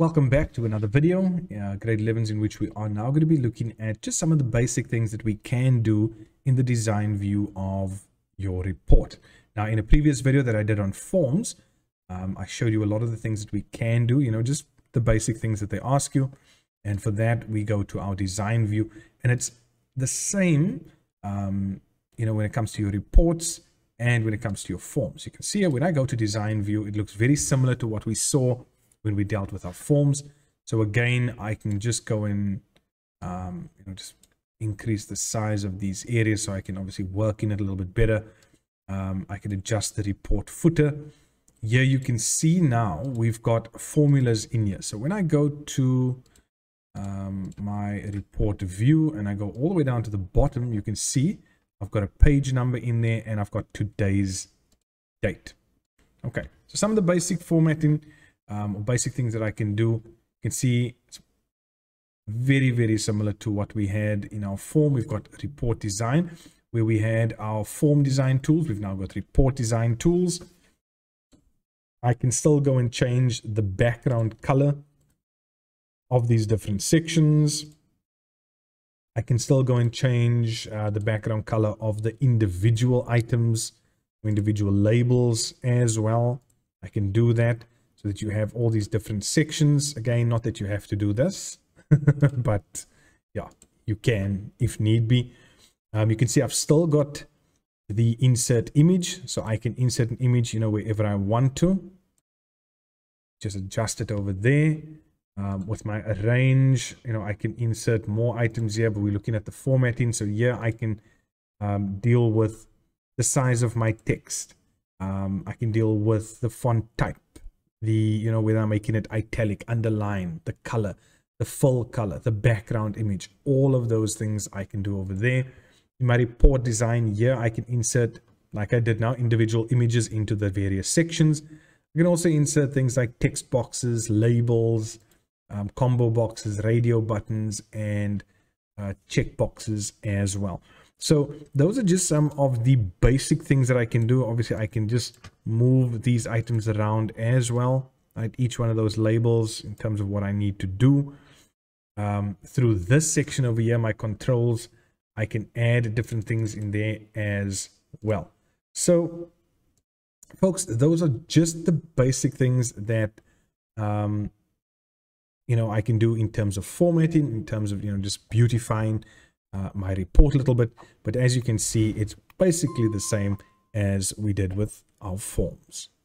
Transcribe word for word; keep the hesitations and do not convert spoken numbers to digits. Welcome back to another video, uh, grade elevens, in which we are now going to be looking at just some of the basic things that we can do in the design view of your report. Now, in a previous video that I did on forms, um, I showed you a lot of the things that we can do, you know, just the basic things that they ask you. And for that, we go to our design view, and it's the same, um, you know, when it comes to your reports and when it comes to your forms. You can see here, when I go to design view, it looks very similar to what we saw when we dealt with our forms. So again, I can just go and um, you know, just increase the size of these areas so I can obviously work in it a little bit better. Um, I can adjust the report footer. Here you can see now we've got formulas in here. So when I go to um, my report view and I go all the way down to the bottom, you can see I've got a page number in there and I've got today's date. Okay, so some of the basic formatting Um, or basic things that I can do. You can see it's very, very similar to what we had in our form. We've got report design, where we had our form design tools. We've now got report design tools. I can still go and change the background color of these different sections. I can still go and change uh, the background color of the individual items, individual labels as well. I can do that, so that you have all these different sections. Again, not that you have to do this, but yeah, you can if need be. Um, you can see I've still got the insert image, so I can insert an image, you know, wherever I want to. Just adjust it over there. Um, with my arrange, you know, I can insert more items here, but we're looking at the formatting. So here I can um, deal with the size of my text. Um, I can deal with the font type. The, you know, whether I'm making it italic, underline, the color, the full color, the background image, all of those things I can do over there. In my report design here, I can insert, like I did now, individual images into the various sections. I can also insert things like text boxes, labels, um, combo boxes, radio buttons, and uh, check boxes as well. So those are just some of the basic things that I can do. Obviously, I can just move these items around as well, right? Each one of those labels in terms of what I need to do. Um, through this section over here, my controls, I can add different things in there as well. So, folks, those are just the basic things that, um, you know, I can do in terms of formatting, in terms of, you know, just beautifying Uh, my report a little bit. But as you can see, it's basically the same as we did with our forms.